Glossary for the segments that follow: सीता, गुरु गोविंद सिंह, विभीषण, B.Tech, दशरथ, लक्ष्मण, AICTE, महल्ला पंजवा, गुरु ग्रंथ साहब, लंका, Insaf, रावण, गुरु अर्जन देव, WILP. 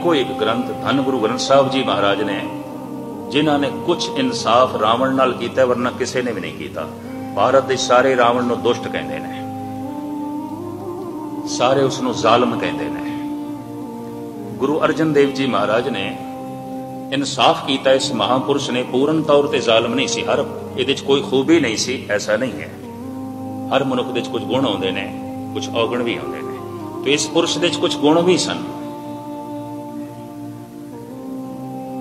एको एक ग्रंथ धन गुरु ग्रंथ साहब जी महाराज ने, जिन्होंने कुछ इंसाफ रावण नाल कीता वरना किसी ने भी नहीं कीता। भारत के सारे रावण नूं दुष्ट कहते हैं, सारे उसनूं जालिम कहते हैं। गुरु अर्जन देव जी महाराज ने इंसाफ किया। इस महापुरुष ने पूर्ण तौर पर जालिम नहीं सी, हर ये कोई खूबी नहीं सी, ऐसा नहीं है। हर मनुख के कुछ गुण आते हैं, कुछ औगुण भी आते हैं, तो इस पुरुष के कुछ गुण भी सन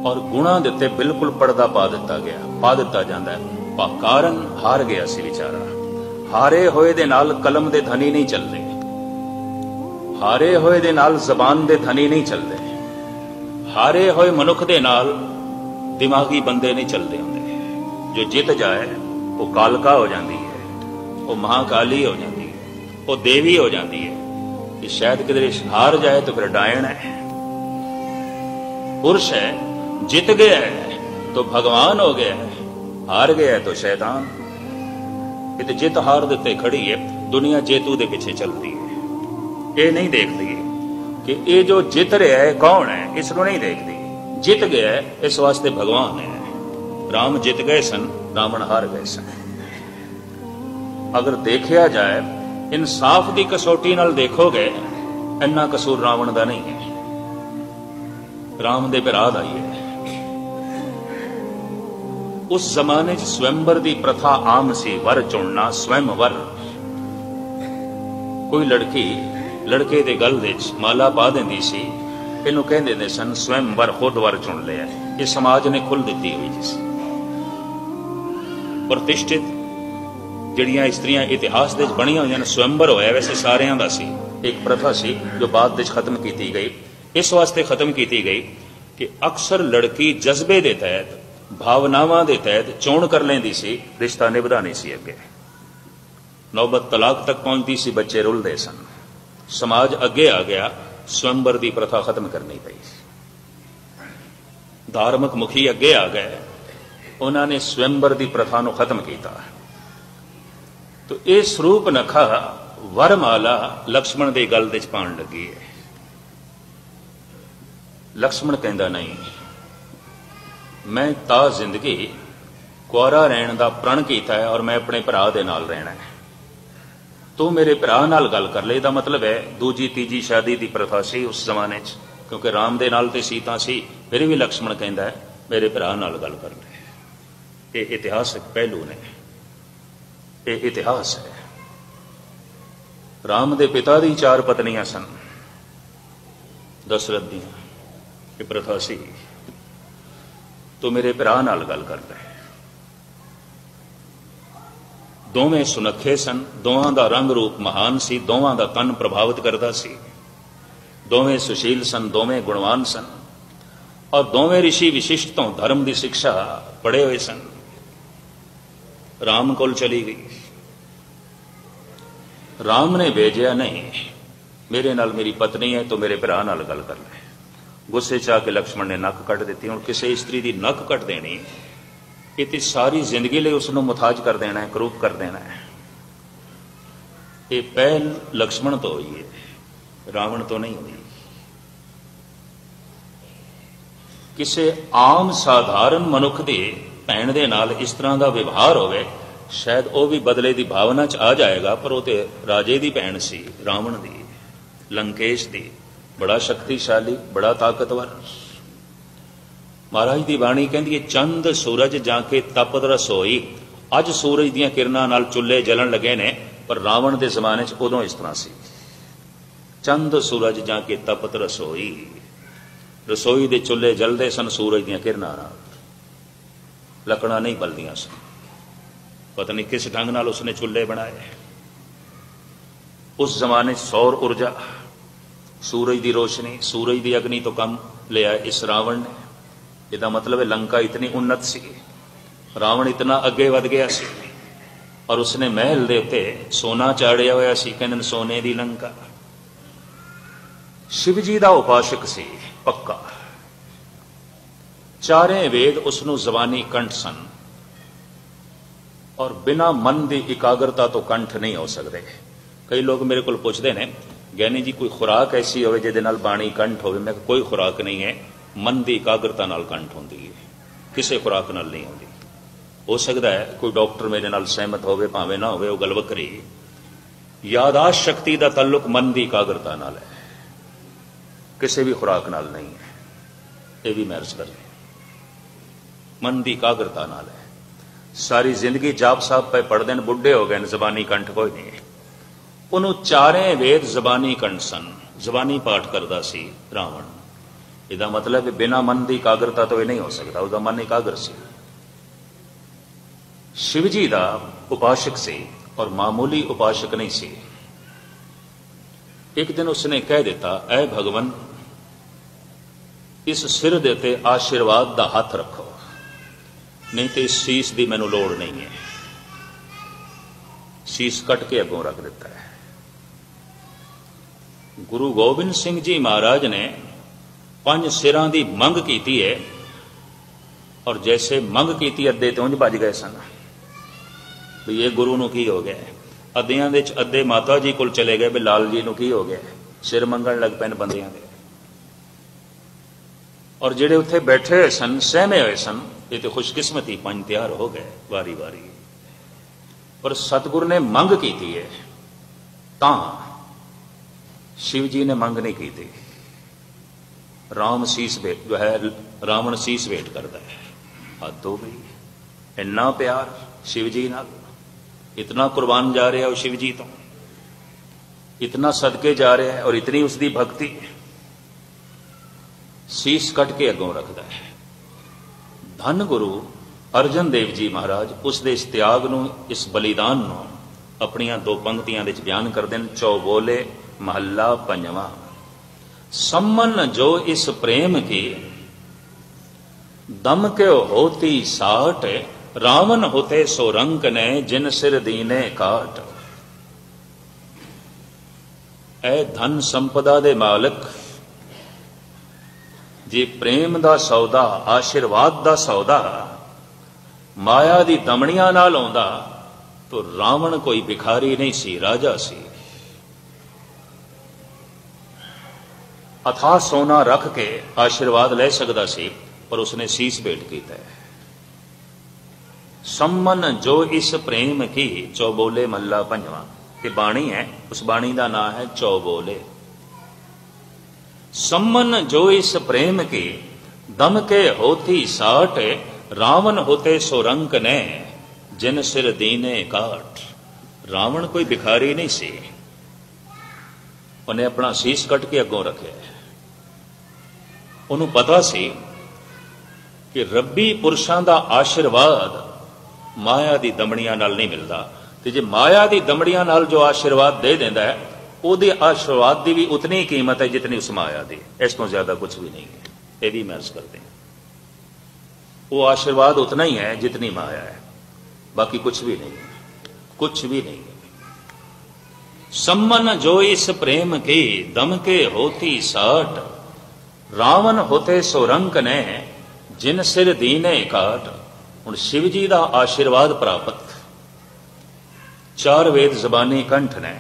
और गुणों के उत्ते बिल्कुल पर्दा पा दिता गया, पा दिता जाता है। कारण हार गया सी बेचारा। हारे होए दे नाल कलम दे धनी नहीं चलते, हारे होए दे नाल जबान दे धनी नहीं चलते, हारे होए मनुख दे नाल दिमागी बंदे नहीं चलते होंगे। जो जित जाए वो कालका हो जाती है, वो महाकाली हो जाती है, वो देवी हो जाती है। शायद किधरे हार जाए तो फिर डायन है। पुरुष है, जीत गया है तो भगवान हो गया है, हार गया है तो शैतान। ये तो जित हार देते खड़ी है, दुनिया जेतू के पीछे चलती है। ये नहीं देखती कि ये जो जित रहा है कौन है, इसको नहीं देखती। जित गया है इस वास्ते भगवान है। राम जित गए सन, रावण हार गए सन। अगर देखा जाए इंसाफ की कसौटी नाल देखोगे, इन्ना कसूर रावण का नहीं है, राम दे बिराद आई है। उस जमाने च स्वयंवर की प्रथा आम सी, वर चुनना, स्वयंवर। कोई लड़की लड़के दे गल दे माला पा देंदी सी, इनू कहते दे सन स्वयंवर, खुद वर चुन लिया। ये समाज ने खुल दी हुई जिस प्रतिष्ठित जड़ियां स्त्रियां इतिहास दे बनिया हुई स्वयंवर होया। वैसे सारियां दा सी एक प्रथा सी जो बाद खत्म की गई। इस वास्ते खत्म की गई कि अक्सर लड़की जज्बे के तहत, भावनावां दे तहत चोण कर लेंदी सी, रिश्ता निभदा नहीं सी। अगे नौबत तलाक तक पहुंचती सी, बच्चे रुलदे सन। समाज अगे आ गया, स्वयंवर की प्रथा खत्म करनी पई। धार्मिक मुखी अगे आ गए, उन्होंने स्वयंवर की प्रथा नूं खत्म किया। तो ये सरूप नखा वरमाला लक्ष्मण की गल दे पाण लगी है। लक्ष्मण कहता नहीं, मैं ता जिंदगी कुआरा रहने का प्रण किया है और मैं अपने भरा दे नाल रहना है। तू मेरे भरा नाल गल कर ले। इसका मतलब है दूजी तीजी शादी की प्रथा सी उस जमाने च, क्योंकि राम दे नाल ते सीता सी। फिर भी लक्ष्मण कहता है मेरे भरा नाल गल कर ले। ये इतिहासक पहलू ने, ये इतिहास है। राम दे पिता दी चार पत्नियां सन दशरथ दी, ये प्रथा सी। तो मेरे भरा नाल गल करता है। दोवें सुनखे सन, दोवां दा रंग रूप महान सी, दोवां दा तन प्रभावित करता सी। दोवें सुशील सन, दोवें गुणवान सन और दोवें ऋषि विशिष्ट तो धर्म की शिक्षा पढ़े हुए सन। राम कोल चली गई। राम ने भेजा नहीं, मेरे नाल मेरी पत्नी है तो मेरे भरा नाल गल कर ले। गुस्से च आके लक्ष्मण ने नक कट दी। हुण किसी स्त्री की नक कट देनी ये तो सारी जिंदगी लिए उसनों मुथाज कर देना है, क्रूप कर देना है। ये पहल लक्ष्मण तो हुई है, रावण तो नहीं हुई। किसी आम साधारण मनुख की भैन के नाल इस तरह का व्यवहार होवे, शायद वह भी बदले की भावना च आ जाएगा। पर वो तो राजे की भैन सी, रावण की, लंकेश की। बड़ा शक्तिशाली, बड़ा ताकतवर। महाराज की बाणी कहती है चंद सूरज जाके तपत रसोई। अज सूरज दियां किरणां नाल चुल्हे जलन लगे ने, पर रावण के जमाने च उदों इस तरह सी। चंद सूरज जाके तपत रसोई, रसोई के चुल्हे जलते सन सूरज दियां किरणां नाल, लकड़ां नहीं बलदियां सन। पता नहीं किस ढंग नाल उसने चुल्हे बनाए। उस जमाने सौर ऊर्जा, सूरज की रोशनी, सूरज की अग्नि तो कम लिया इस रावण ने। इसका मतलब है लंका इतनी उन्नत सी, रावण इतना अगे बढ़ गया सी और उसने महल के उत्ते सोना चाड़िया होया सी, कहंदे सोने की लंका। शिव जी का उपासक सी पक्का। चारे वेद उसनू जबानी कंठ सन और बिना मन की एकाग्रता तो कंठ नहीं हो सकते। कई लोग मेरे को पूछते हैं गहने जी कोई खुराक ऐसी हो जिहदे नाल बाणी कंठ हो। मैं कोई खुराक नहीं है, मन की एकाग्रता नाल कंठ होंदी है, किसी खुराक नाल नहीं होंदी। हो सकता है कोई डॉक्टर मेरे नाल सहमत होवे भावें ना होवे, गल वक्री। यादाश्त शक्ति का तल्लुक मन की एकाग्रता नाल है, किसी भी खुराक नाल नहीं है। यह भी मैं अर्ज कर रहा, मन की एकाग्रता नाल है। सारी जिंदगी जाप साहब पे पढ़ते हैं, बुढ़े हो गए, जबानी कंठ कोई नहीं है। उन्होंने चारें वेद जबानी कंठ सन, जबानी पाठ करता सी रावण। इसका मतलब बिना मन की एकाग्रता तो यह नहीं हो सकता। उसका मन एकाग्र सी। शिव जी का उपासक से और मामूली उपासक नहीं सी। एक दिन उसने कह दिता, ऐ भगवान, इस सिर देते आशीर्वाद का हाथ रखो, नहीं तो इस शीश की मैनू लोड़ नहीं है। शीश कट के अगों रख दिता है। गुरु गोविंद सिंह जी महाराज ने 5 सिरां की मंग की है, और जैसे मंग की अद्धे तो उंज भज गए सन भी ये गुरु नू की हो गया। अद्धियां दे अद्धे माता जी कोल चले गए भी लाल जी नू की हो गया। सिर मंगण लग पैन बंदियां दे, और जिहड़े उत्थे बैठे हुए सन सहमे हुए सन, ये तो खुशकिस्मती 5 तैयार हो गए वारी वारी। पर सतगुर ने मंग की है, तां शिव जी ने मंग नहीं की थी। राम शीश भेंट जो है, रावण शीश भेंट करता है। हद हो गई, इन्ना प्यार शिव जी नाल, इतना कुर्बान जा रहा है शिव जी तो, इतना सदके जा रहा है, और इतनी उसकी भक्ति। शीश कट के अगों रखता है। धन गुरु अर्जन देव जी महाराज उस दे इस त्याग नू, इस बलिदान नू अपनियां 2 पंक्तियां विच बयान करदे ने। चौबोले महल्ला पंजवा। सम्मन जो इस प्रेम की, दम के होती साठ, रावण होते सोरंक ने, जिन सिर दीने काट। ऐ धन संपदा दे मालिक, जे प्रेम दा सौदा, आशीर्वाद दा सौदा माया दी दमणियां नाल आउंदा, तो रावण कोई भिखारी नहीं सी, राजा सी। अथाह सोना रख के आशीर्वाद ले सकदा सी, पर उसने शीश भेंट कीता है। सम्मन जो इस प्रेम की, चौबोले महला पंजवा। ये बाणी है, उस बाणी का नाम है चौबोले। सम्मन जो इस प्रेम की, दम के होती साठ, रावण होते सोरंक ने, जिन सिर दीने काट। रावण कोई भिखारी नहीं सी, उन्हें अपना शीश कट के अगों रखे। उन्हें पता सी कि रब्बी पुरुषां दा आशीर्वाद माया दी दमड़ियां नाल नहीं मिलता, ते जे माया दी दमड़ियां नाल जो आशीर्वाद दे देंदा है, ਉਹਦੇ आशीर्वाद की भी उतनी ही कीमत है जितनी उस माया की। इस तो ज्यादा कुछ भी नहीं है। यह भी महसूस करते हैं, वो आशीर्वाद उतना ही है जितनी माया है, बाकी कुछ भी नहीं है, कुछ भी नहीं है। सम्मन जो इस प्रेम के, दम के होती साठ, रावण होते सोरंक ने, जिन सिर दीने काट। हुण शिव जी का आशीर्वाद प्राप्त 4 वेद जबानी कंठ ने।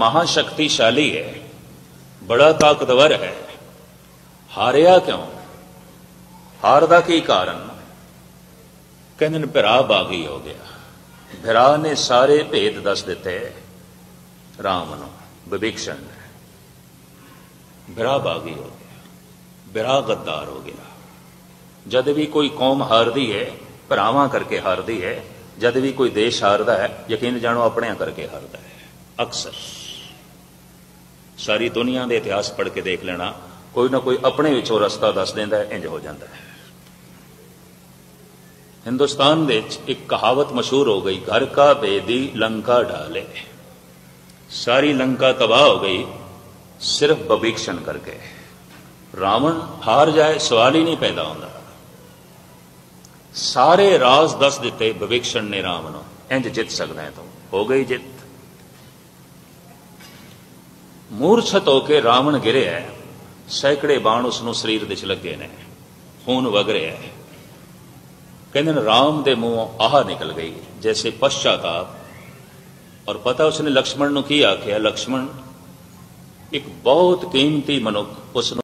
महाशक्तिशाली है, बड़ा ताकतवर है। हारिया क्यों? हार दा की कारण? कहने भिरा बागी हो गया। भिरा ने सारे भेद दस दिते राम नूं, विभीषण ने। भिरा बागी हो गया, भिरा गद्दार हो गया। जद भी कोई कौम हारदी है, भरावां करके हारदी है। जद भी कोई देश हारदा है, यकीन जानो अपने करके हारदा है। अक्सर सारी दुनिया के इतिहास पढ़ के देख लेना, कोई ना कोई अपने विचों रस्ता दस देंदा है, इंज हो जाता है। हिंदुस्तान दे एक कहावत मशहूर हो गई, घर का बेदी लंका डाले। सारी लंका तबाह हो गई सिर्फ विभीषण करके। रावण हार जाए, सवाल ही नहीं पैदा होता। सारे राज दस दिते विभीषण ने रावण नूं, इंज जित सकदा है तूं। हो गई जित। मूर्छत होकर रावण गिरे है, सैकड़े बाण उसनों शरीर दिच लगे ने, खून वग रहा है। कहते राम दे मुंह आह निकल गई, जैसे पश्चाताप। और पता उसने लक्ष्मण नूं की आख्या, लक्ष्मण एक बहुत कीमती मनुख उस